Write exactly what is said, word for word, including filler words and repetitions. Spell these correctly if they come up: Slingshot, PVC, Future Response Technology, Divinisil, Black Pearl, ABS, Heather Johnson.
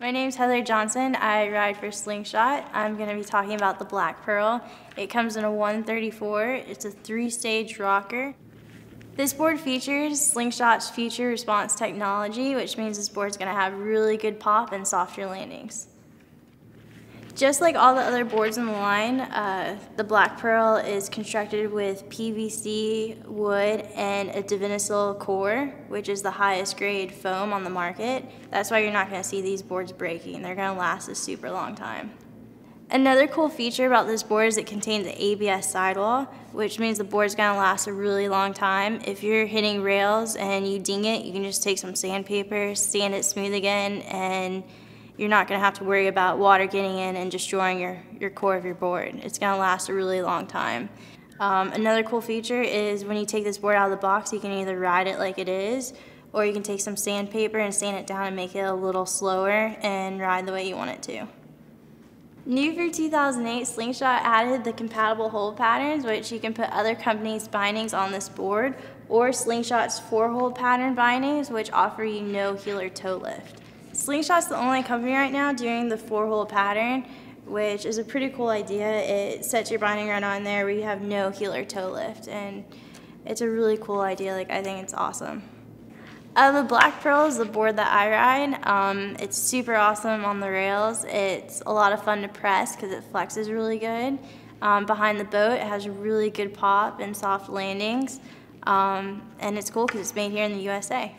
My name's Heather Johnson. I ride for Slingshot. I'm going to be talking about the Black Pearl. It comes in a one thirty-four. It's a three-stage rocker. This board features Slingshot's Future Response Technology, which means this board's going to have really good pop and softer landings. Just like all the other boards in the line, uh, the Black Pearl is constructed with P V C wood and a Divinisil core, which is the highest grade foam on the market. That's why you're not going to see these boards breaking. They're going to last a super long time. Another cool feature about this board is it contains an A B S sidewall, which means the board's going to last a really long time. If you're hitting rails and you ding it, you can just take some sandpaper, sand it smooth again, and you're not going to have to worry about water getting in and destroying your, your core of your board. It's going to last a really long time. Um, another cool feature is when you take this board out of the box, you can either ride it like it is, or you can take some sandpaper and sand it down and make it a little slower and ride the way you want it to. New for two thousand eight, Slingshot added the compatible hold patterns, which you can put other companies' bindings on this board, or Slingshot's four-hold pattern bindings, which offer you no heel or toe lift. Slingshot's the only company right now doing the four-hole pattern, which is a pretty cool idea. It sets your binding right on there where you have no heel or toe lift, and it's a really cool idea. Like, I think it's awesome. Uh, the Black Pearl is the board that I ride. Um, it's super awesome on the rails. It's a lot of fun to press because it flexes really good. Um, behind the boat, it has really good pop and soft landings, um, and it's cool because it's made here in the U S A.